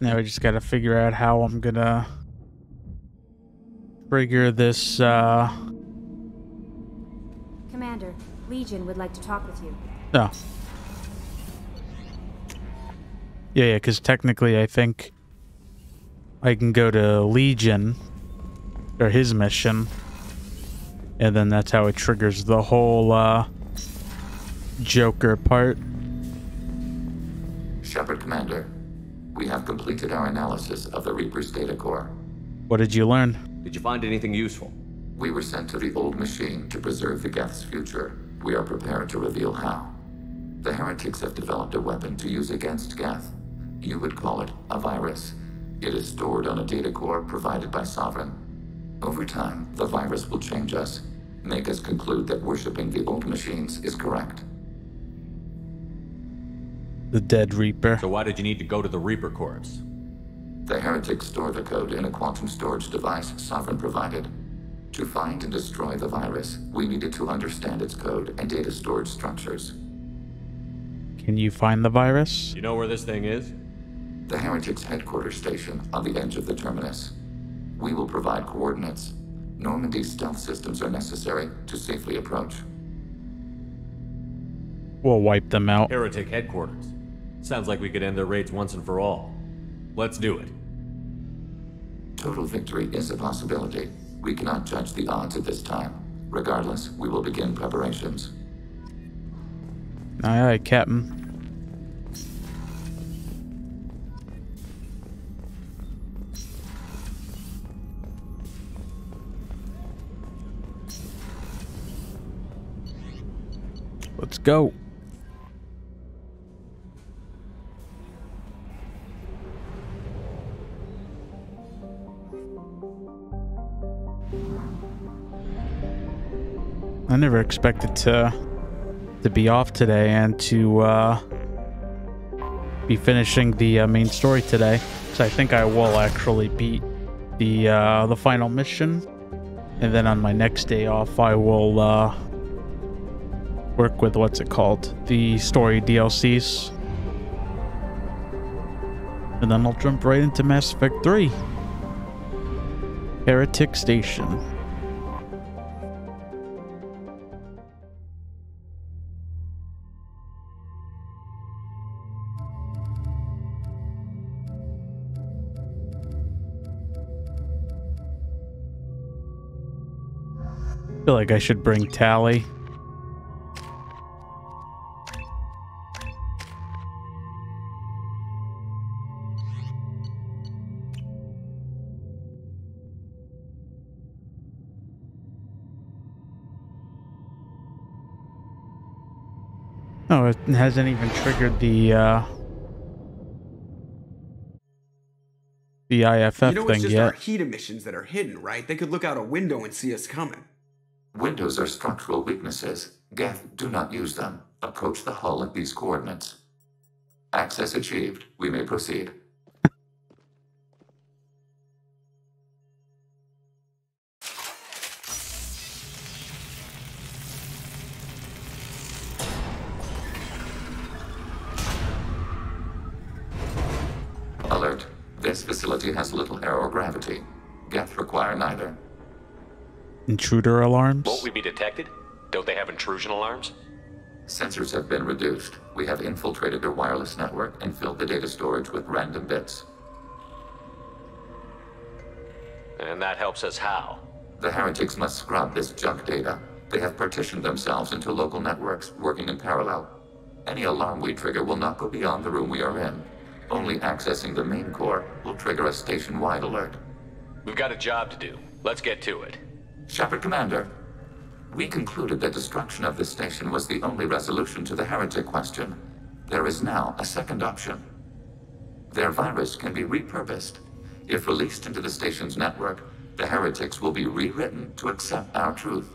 Now we just gotta figure out how I'm gonna trigger this, Commander, Legion would like to talk with you. Oh. Yeah, because technically I think I can go to Legion, or his mission, and then that's how it triggers the whole, Joker part. Shepard, Commander. We have completed our analysis of the Reaper's data core. What did you learn? Did you find anything useful? We were sent to the old machine to preserve the Geth's future. We are prepared to reveal how. The Heretics have developed a weapon to use against Geth. You would call it a virus. It is stored on a data core provided by Sovereign. Over time, the virus will change us, make us conclude that worshipping the old machines is correct. The dead Reaper. So why did you need to go to the Reaper corpse? The Heretics store the code in a quantum storage device Sovereign provided. To find and destroy the virus, we needed to understand its code and data storage structures. Can you find the virus? You know where this thing is? The Heretics headquarters station on the edge of the terminus. We will provide coordinates. Normandy stealth systems are necessary to safely approach. We'll wipe them out. Heretic headquarters. Sounds like we could end their raids once and for all. Let's do it. Total victory is a possibility. We cannot judge the odds at this time. Regardless, we will begin preparations. Aye, aye, Captain. Let's go. I never expected to be off today and to be finishing the main story today. So I think I will actually beat the final mission, and then on my next day off, I will work with what's it called, the story DLCs, and then I'll jump right into Mass Effect 3. Heretic Station. I feel like I should bring Tali. Oh, it hasn't even triggered the IFF thing yet. You know, it's just our heat emissions that are hidden, right? They could look out a window and see us coming. Windows are structural weaknesses. Geth, do not use them. Approach the hull at these coordinates. Access achieved. We may proceed. Alert. This facility has little air or gravity. Geth require neither. Intruder alarms? Won't we be detected? Don't they have intrusion alarms? Sensors have been reduced. We have infiltrated their wireless network and filled the data storage with random bits. And that helps us how? The Heretics must scrub this junk data. They have partitioned themselves into local networks working in parallel. Any alarm we trigger will not go beyond the room we are in. Only accessing the main core will trigger a station-wide alert. We've got a job to do. Let's get to it. Shepard, Commander, we concluded that destruction of this station was the only resolution to the Heretic question. There is now a second option. Their virus can be repurposed. If released into the station's network, the Heretics will be rewritten to accept our truth.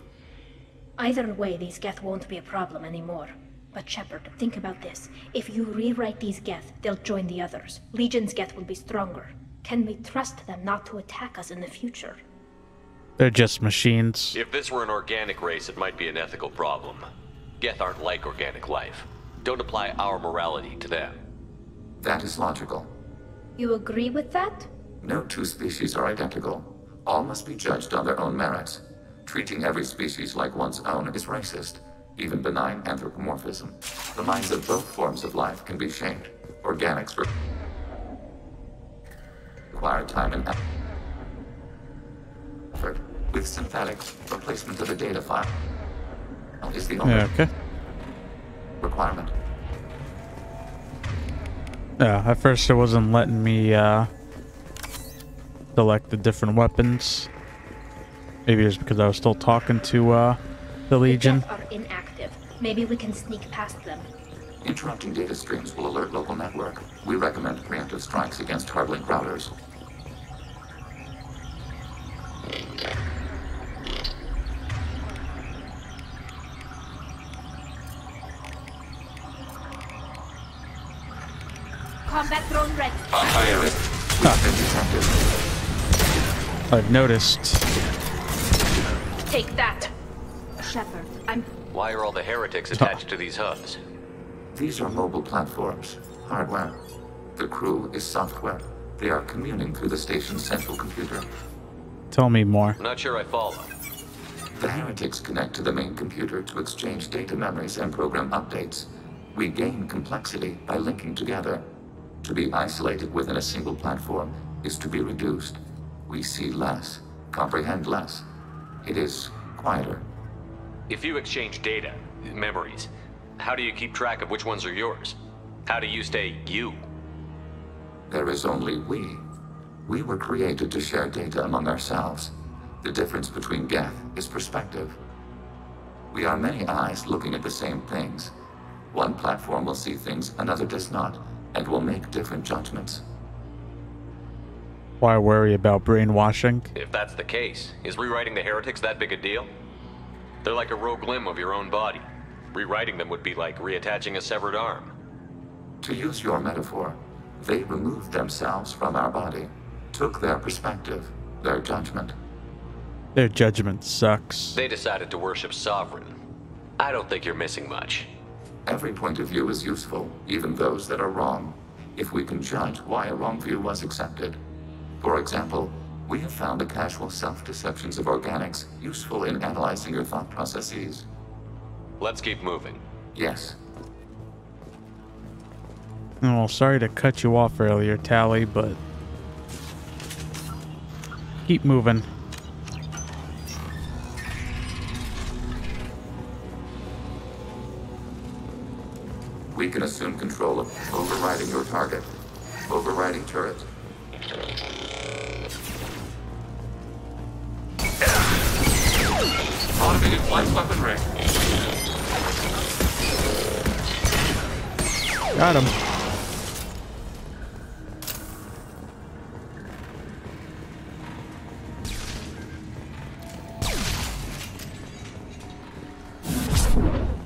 Either way, these Geth won't be a problem anymore. But Shepard, think about this. If you rewrite these Geth, they'll join the others. Legion's Geth will be stronger. Can we trust them not to attack us in the future? They're just machines. If this were an organic race, it might be an ethical problem. Geth aren't like organic life. Don't apply our morality to them. That is logical. You agree with that? No two species are identical. All must be judged on their own merits. Treating every species like one's own is racist, even benign anthropomorphism. The minds of both forms of life can be shamed. Organics require time and effort. With synthetics, replacement of a data file is the only requirement. Yeah, at first it wasn't letting me select the different weapons. Maybe it was because I was still talking to the Legion. The Geth are inactive. Maybe we can sneak past them. Interrupting data streams will alert local network. We recommend preemptive strikes against hardlink routers. Combat drone ready. I've noticed. Take that, Shepard. Why are all the heretics attached to these hubs? These are mobile platforms, hardware. The crew is software. They are communing through the station's central computer. Tell me more. Not sure I follow. The heretics connect to the main computer to exchange data memories and program updates. We gain complexity by linking together. To be isolated within a single platform is to be reduced. We see less, comprehend less. It is quieter. If you exchange data, memories, how do you keep track of which ones are yours? How do you stay you? There is only we. We were created to share data among ourselves. The difference between Geth is perspective. We are many eyes looking at the same things. One platform will see things another does not, and will make different judgments. Why worry about brainwashing? If that's the case, is rewriting the heretics that big a deal? They're like a rogue limb of your own body. Rewriting them would be like reattaching a severed arm. To use your metaphor, they removed themselves from our body, took their perspective, their judgment. Their judgment sucks. They decided to worship Sovereign. I don't think you're missing much. Every point of view is useful, even those that are wrong, if we can judge why a wrong view was accepted. For example, we have found the casual self-deceptions of organics useful in analyzing your thought processes. Let's keep moving. Yes. Oh, sorry to cut you off earlier, Tali, but keep moving. We can assume control of overriding your target. Overriding turret. Automated flight weapon ring. Got him.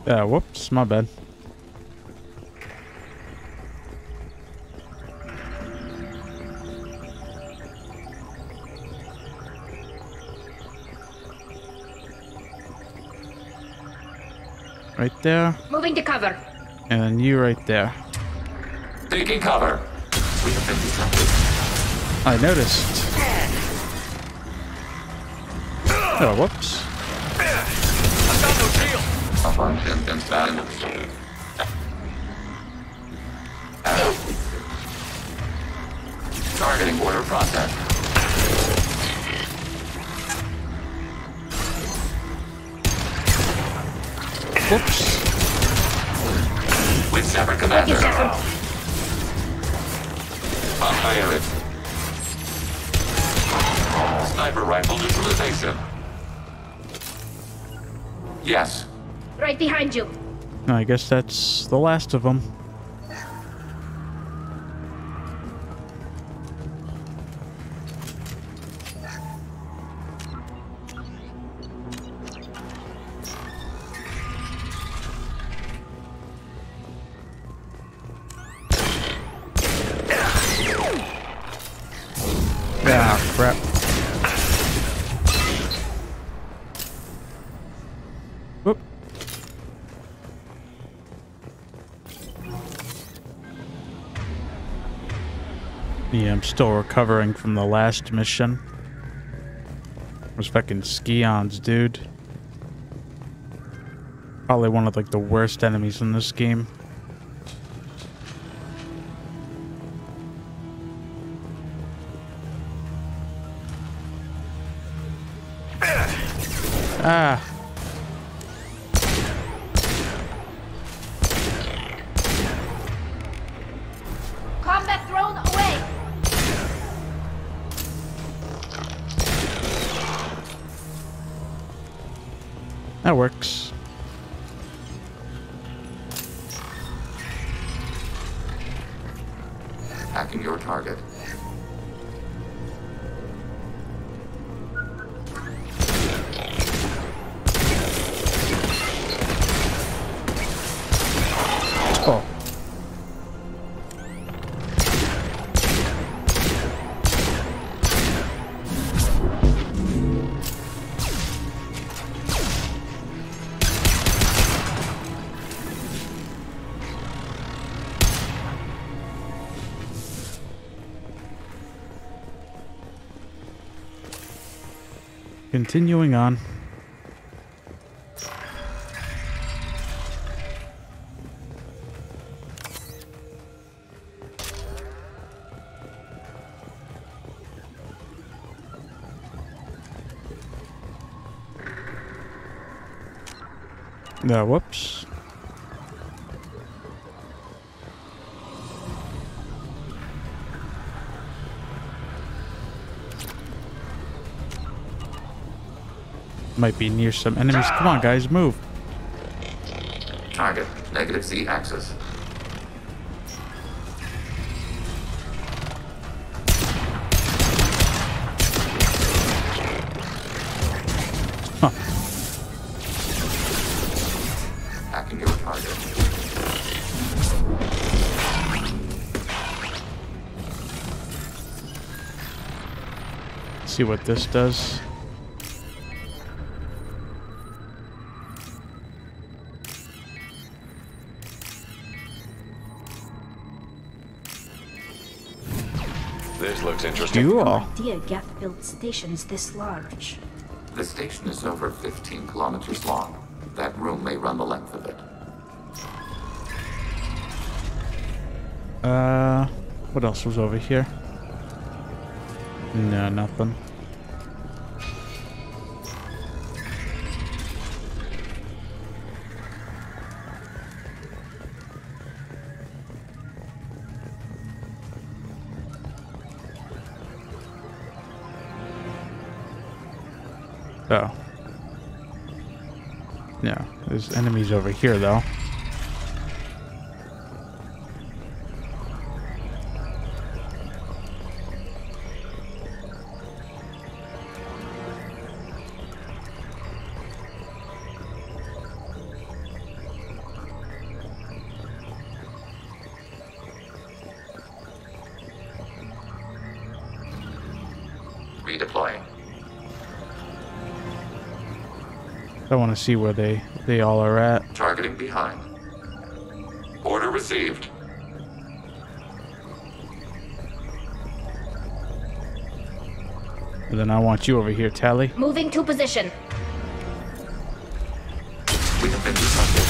Yeah, whoops, my bad. Right there. Moving to cover. And you right there. Taking cover. We have been detected. I noticed. Oh, whoops. I found no shield. Targeting order process. Whoops. With Shepard, Commander. I'll fire it. Sniper rifle neutralization. Yes. Right behind you. I guess that's the last of them. Yeah, I'm still recovering from the last mission. Those fucking Scions, dude. Probably one of like the worst enemies in this game. Ah. Combat thrown away. That works. Hacking your target. Continuing on. No, whoops. Might be near some enemies. Come on, guys, move. Target, negative Z axis. Huh. Hacking your target. Let's see what this does. Interesting. Cool. Dear Geth built stations this large. The station is over 15 kilometers long. That room may run the length of it. What else was over here? No, nothing. Oh. Yeah, there's enemies over here, though. Redeploying. I want to see where they all are at. Targeting behind. Order received. And then I want you over here, Tally. Moving to position. We have been disrupted.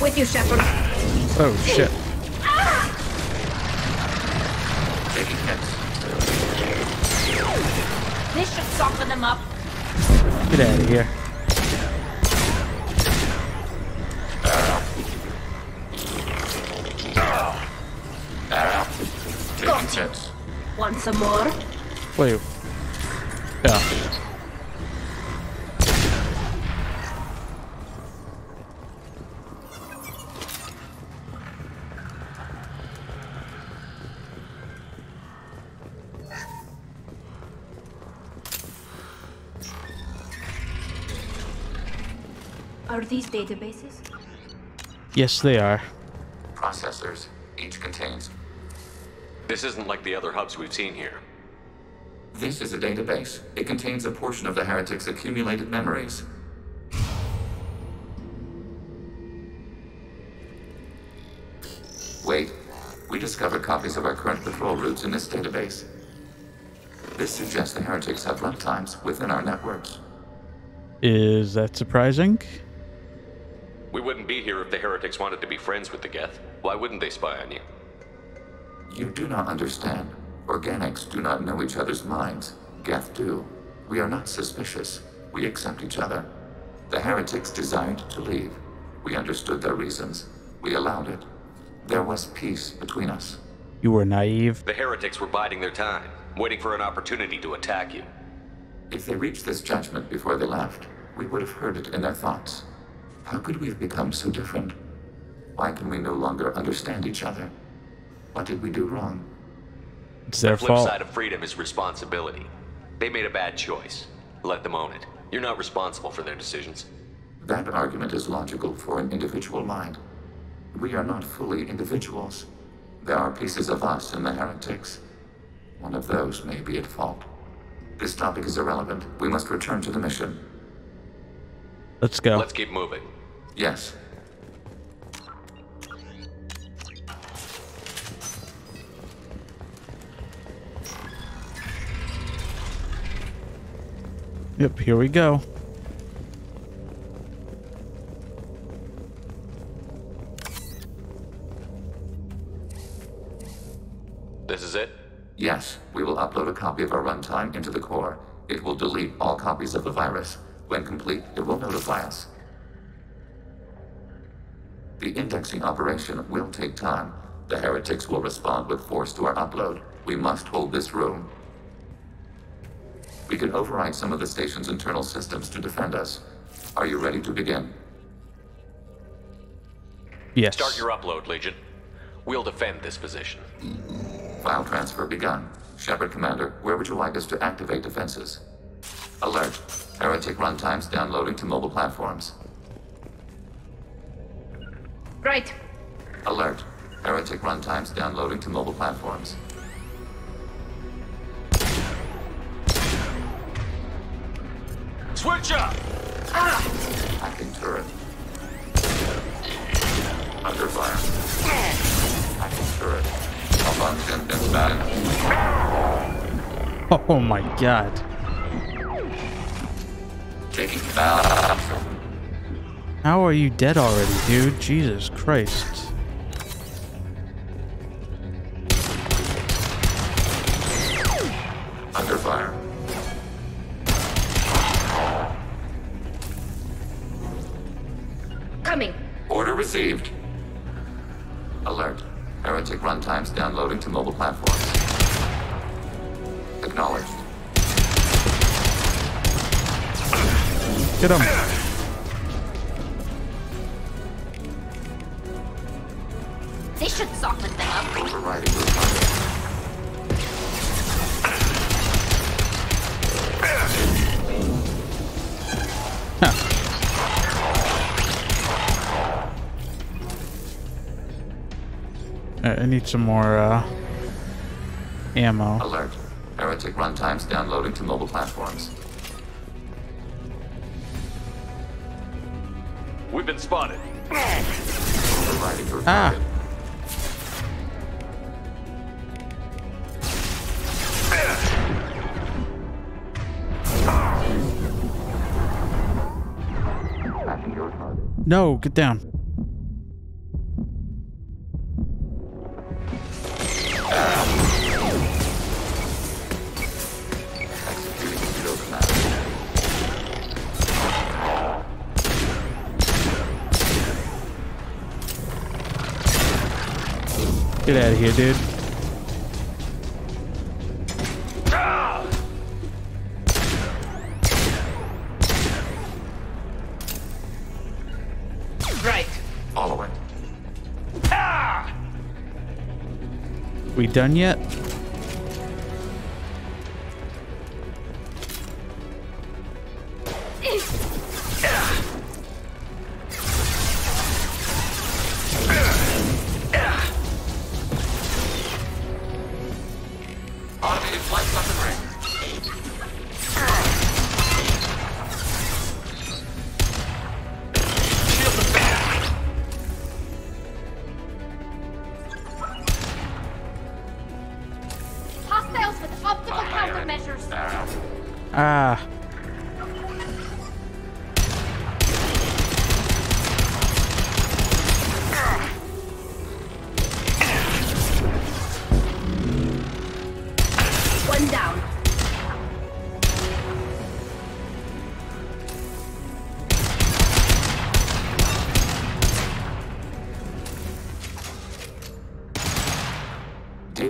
With you, Shepard. Oh shit. This should soften them up. Get out of here. Got you. Want some more? Wait. Yeah. Are these databases? Yes, they are. Processors. Each contains. This isn't like the other hubs we've seen here. This is a database. It contains a portion of the Heretic's accumulated memories. Wait. We discovered copies of our current patrol routes in this database. This suggests the Heretics have runtimes within our networks. Is that surprising? We wouldn't be here if the Heretics wanted to be friends with the Geth. Why wouldn't they spy on you? You do not understand. Organics do not know each other's minds. Geth do. We are not suspicious. We accept each other. The Heretics desired to leave. We understood their reasons. We allowed it. There was peace between us. You were naive. The Heretics were biding their time, waiting for an opportunity to attack you. If they reached this judgment before they left, we would have heard it in their thoughts. How could we have become so different? Why can we no longer understand each other? What did we do wrong? It's their fault. The flip side of freedom is responsibility. They made a bad choice. Let them own it. You're not responsible for their decisions. That argument is logical for an individual mind. We are not fully individuals. There are pieces of us in the Heretics. One of those may be at fault. This topic is irrelevant. We must return to the mission. Let's go. Let's keep moving. Yes. Yep, here we go. This is it? Yes, we will upload a copy of our runtime into the core. It will delete all copies of the virus. When complete, it will notify us. The indexing operation will take time. The Heretics will respond with force to our upload. We must hold this room. We can override some of the station's internal systems to defend us. Are you ready to begin? Yes. Start your upload, Legion. We'll defend this position. File transfer begun. Shepard Commander, where would you like us to activate defenses? Alert. Heretic runtimes downloading to mobile platforms. Right. Alert. Heretic runtimes downloading to mobile platforms. Switch up! Hacking turret. Under fire. Hacking turret. Abundant and bad. Oh my god. Taking out. How are you dead already, dude? Jesus Christ. Under fire. Coming. Order received. Alert. Heretic runtimes downloading to mobile platforms. Acknowledged. Get him. They should soften them up. Overriding the huh. I need some more ammo. Alert. Heretic runtimes downloading to mobile platforms. We've been spotted. Ah. No, get down. Get out of here, dude. Right. Follow it. Ah! We done yet? Automated flight weapon ring.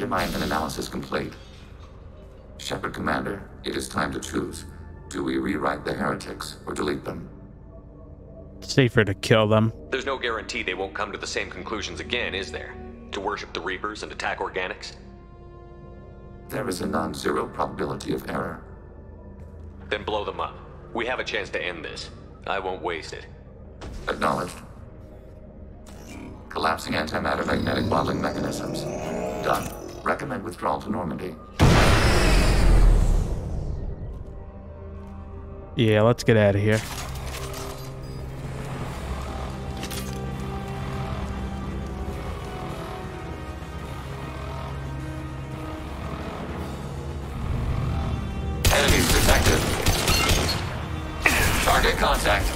mind and analysis complete. Shepard Commander, it is time to choose. Do we rewrite the heretics or delete them? Safer to kill them. There's no guarantee they won't come to the same conclusions again, is there? To worship the Reapers and attack organics? There is a non-zero probability of error. Then blow them up. We have a chance to end this. I won't waste it. Acknowledged. Collapsing antimatter magnetic bottling mechanisms. Done. Recommend withdrawal to Normandy. Yeah, let's get out of here. Enemies detected. Target contact.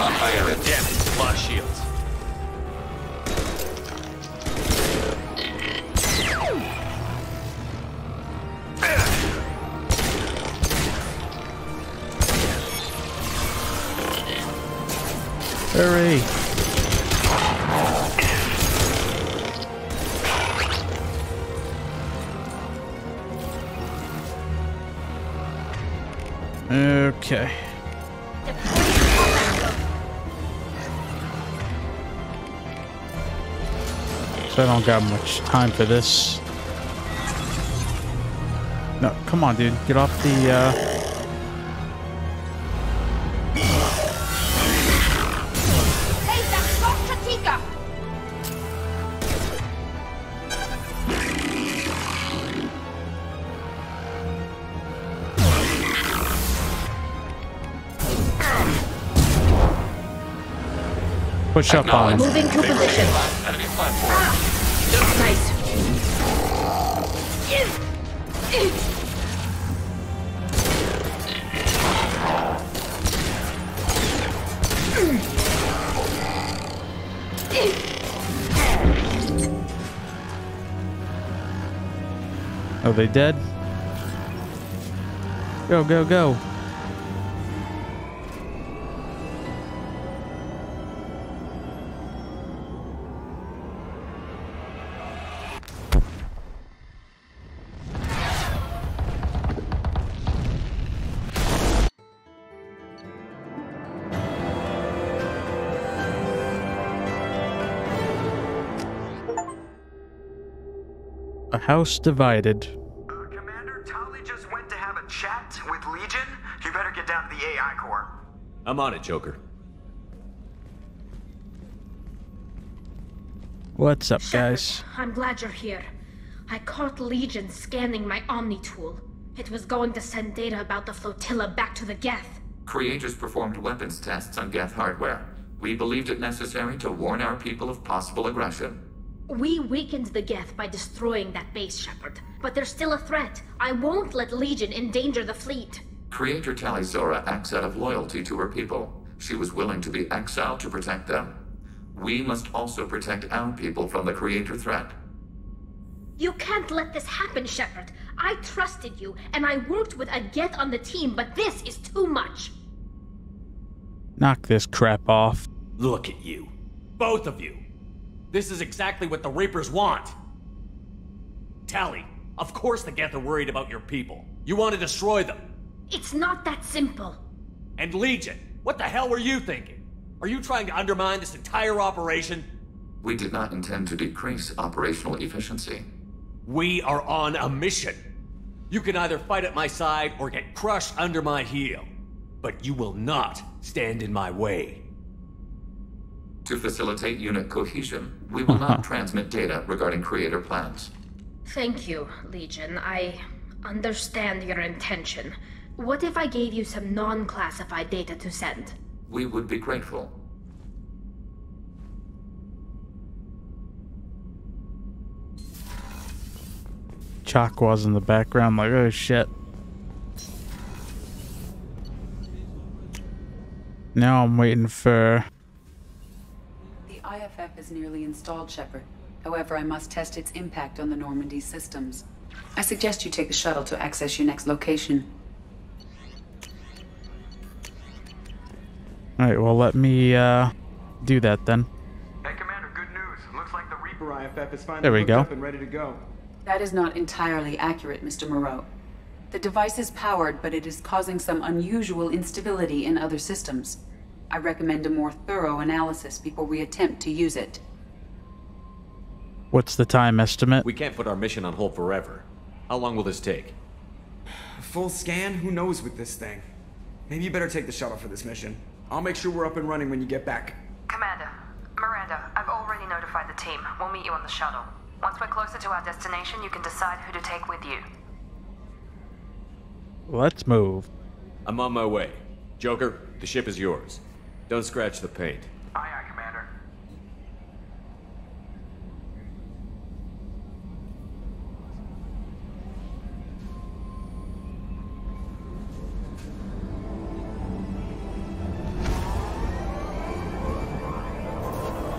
Fire and damage to my shields. Hurry! Okay. So I don't got much time for this. No, come on, dude. Get off the, push up on it. Moving to position. Nice. Are they dead? Go, go, go. House divided. Commander, Tali just went to have a chat with Legion. You better get down to the AI core. I'm on it, Joker. What's up, Shepard, guys? I'm glad you're here. I caught Legion scanning my Omni tool. It was going to send data about the flotilla back to the Geth. Creators performed weapons tests on Geth hardware. We believed it necessary to warn our people of possible aggression. We weakened the Geth by destroying that base, Shepard. But they're still a threat. I won't let Legion endanger the fleet. Creator Tali'Zorah acts out of loyalty to her people. She was willing to be exiled to protect them. We must also protect our people from the Creator threat. You can't let this happen, Shepard. I trusted you, and I worked with a Geth on the team, but this is too much. Knock this crap off. Look at you. Both of you. This is exactly what the Reapers want. Tali, of course the Geth are worried about your people. You want to destroy them. It's not that simple. And Legion, what the hell were you thinking? Are you trying to undermine this entire operation? We did not intend to decrease operational efficiency. We are on a mission. You can either fight at my side or get crushed under my heel. But you will not stand in my way. To facilitate unit cohesion, we will not transmit data regarding creator plans. Thank you, Legion. I understand your intention. What if I gave you some non-classified data to send? We would be grateful. Chakwas in the background like, oh shit. Now I'm waiting for... IFF is nearly installed, Shepard. However, I must test its impact on the Normandy systems. I suggest you take a shuttle to access your next location. Alright, well let me do that then. Hey Commander, good news. Looks like the Reaper Reaper IFF is finally hooked up and ready to go. That is not entirely accurate, Mr. Moreau. The device is powered, but it is causing some unusual instability in other systems. I recommend a more thorough analysis before we attempt to use it. What's the time estimate? We can't put our mission on hold forever. How long will this take? A full scan? Who knows with this thing? Maybe you better take the shuttle for this mission. I'll make sure we're up and running when you get back. Commander, Miranda, I've already notified the team. We'll meet you on the shuttle. Once we're closer to our destination, you can decide who to take with you. Let's move. I'm on my way. Joker, the ship is yours. Don't scratch the paint. Aye, aye, Commander.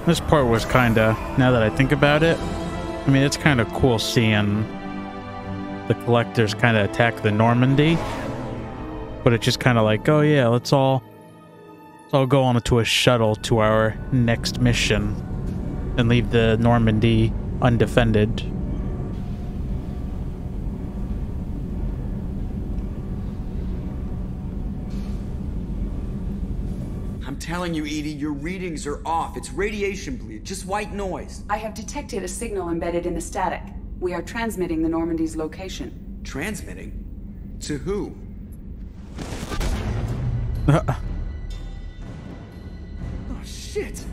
This part was kinda, now that I think about it, I mean, it's kinda cool seeing the Collectors kinda attack the Normandy. But it's just kinda like, oh yeah, let's all go on to a shuttle to our next mission and leave the Normandy undefended. I'm telling you, Edie, your readings are off. It's radiation bleed, just white noise. I have detected a signal embedded in the static. We are transmitting the Normandy's location. Transmitting? To who? Oh, shit!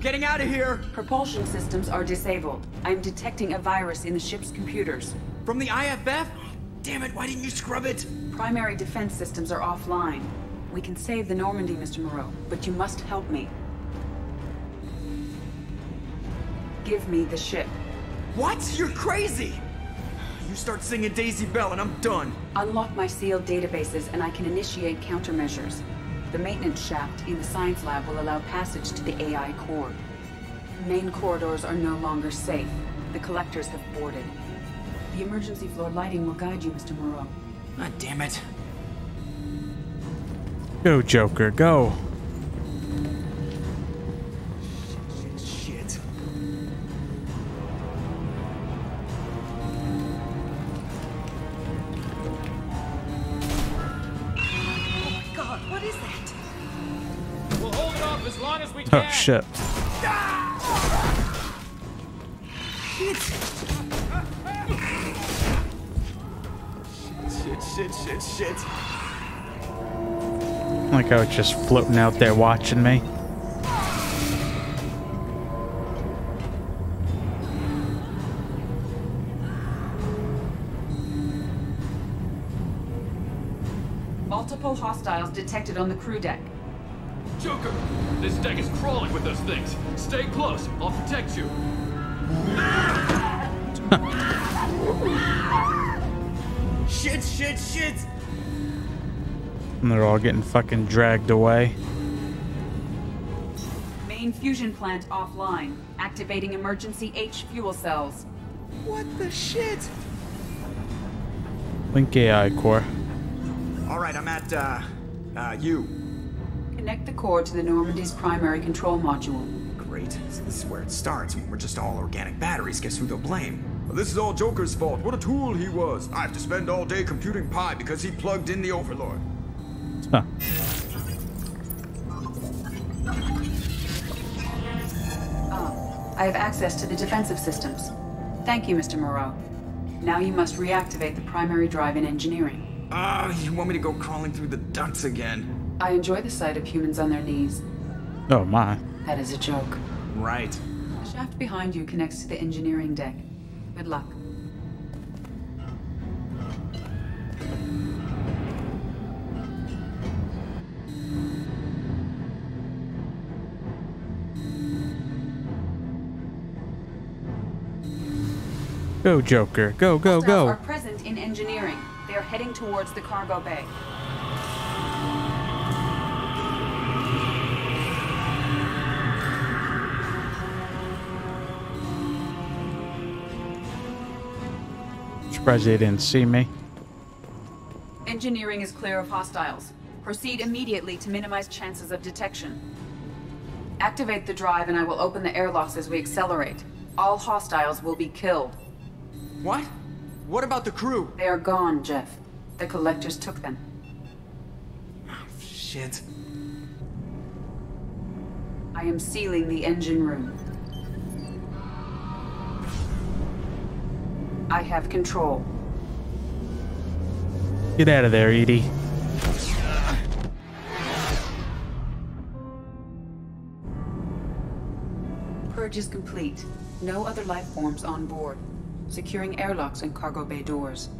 Getting out of here! Propulsion systems are disabled. I'm detecting a virus in the ship's computers. From the IFF? Damn it, why didn't you scrub it? Primary defense systems are offline. We can save the Normandy, Mr. Moreau, but you must help me. Give me the ship. What? You're crazy! You start singing Daisy Bell and I'm done. Unlock my sealed databases and I can initiate countermeasures. The maintenance shaft in the science lab will allow passage to the AI core. Main corridors are no longer safe. The Collectors have boarded. The emergency floor lighting will guide you, Mr. Moreau. God damn it. Go, Joker, go. Shit, shit, shit. Oh shit. Shit, shit, shit, shit. Like how it's just floating out there watching me. Multiple hostiles detected on the crew deck. Joker, this deck is crawling with those things. Stay close. I'll protect you. Shit, shit, shit. And they're all getting fucking dragged away. Main fusion plant offline. Activating emergency H fuel cells. What the shit? Link AI core. All right, I'm at you. Connect the core to the Normandy's primary control module. Great. So this is where it starts. When we're just all organic batteries, guess who they'll blame? Well, this is all Joker's fault. What a tool he was. I have to spend all day computing Pi because he plugged in the Overlord. Huh. Oh, I have access to the defensive systems. Thank you, Mr. Moreau. Now you must reactivate the primary drive in engineering. You want me to go crawling through the ducts again? I enjoy the sight of humans on their knees. Oh my. That is a joke. Right. The shaft behind you connects to the engineering deck. Good luck. Go, Joker. Go, go, go. Hostiles are present in engineering. They are heading towards the cargo bay. Surprised they didn't see me. Engineering is clear of hostiles. Proceed immediately to minimize chances of detection. Activate the drive and I will open the airlocks as we accelerate. All hostiles will be killed. What? What about the crew? They are gone, Jeff. The Collectors took them. Oh, shit. I am sealing the engine room. I have control. Get out of there, EDI. Purge is complete. No other life forms on board. Securing airlocks and cargo bay doors.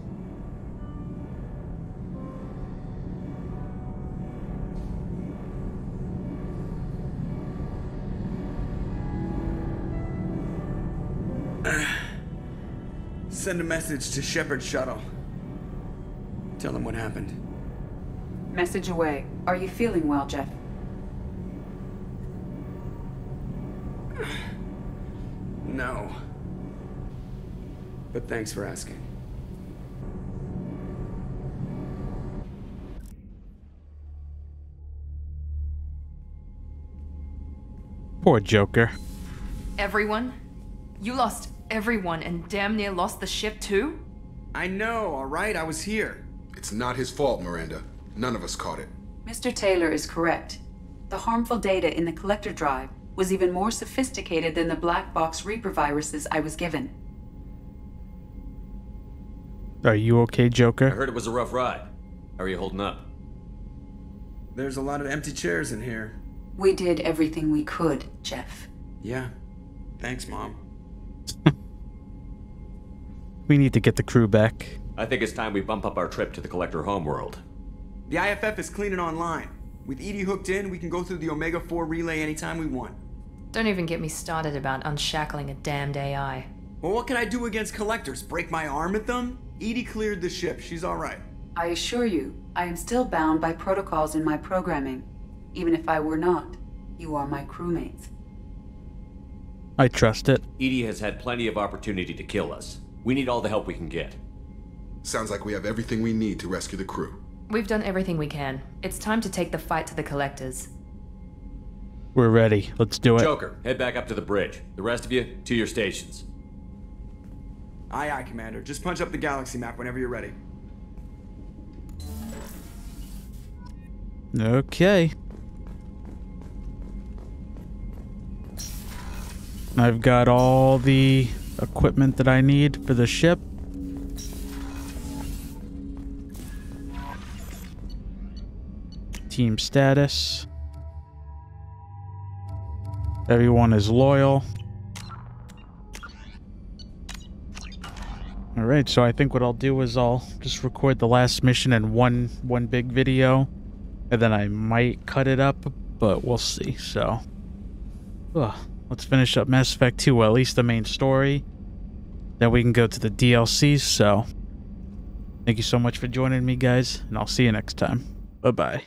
Send a message to Shepard's shuttle. Tell them what happened. Message away. Are you feeling well, Jeff? No. But thanks for asking. Poor Joker. Everyone? You lost everyone and damn near lost the ship too? I know, alright? I was here. It's not his fault, Miranda. None of us caught it. Mr. Taylor is correct. The harmful data in the collector drive was even more sophisticated than the black box Reaper viruses I was given. Are you okay, Joker? I heard it was a rough ride. How are you holding up? There's a lot of empty chairs in here. We did everything we could, Jeff. Yeah. Thanks, Mom. We need to get the crew back. I think it's time we bump up our trip to the Collector homeworld. The IFF is clean and online. With EDI hooked in, we can go through the Omega 4 relay anytime we want. Don't even get me started about unshackling a damned AI. Well, what can I do against Collectors? Break my arm at them? EDI cleared the ship. She's all right. I assure you, I am still bound by protocols in my programming. Even if I were not, you are my crewmates. I trust it. EDI has had plenty of opportunity to kill us. We need all the help we can get. Sounds like we have everything we need to rescue the crew. We've done everything we can. It's time to take the fight to the Collectors. We're ready. Let's do it. Joker, head back up to the bridge. The rest of you, to your stations. Aye, aye, Commander. Just punch up the galaxy map whenever you're ready. Okay. I've got all the equipment that I need for the ship. Team status. Everyone is loyal. Alright, so I think what I'll do is I'll just record the last mission in one big video. And then I might cut it up, but we'll see. So, let's finish up Mass Effect 2, well, at least the main story. Then we can go to the DLCs, so thank you so much for joining me, guys, and I'll see you next time. Bye-bye.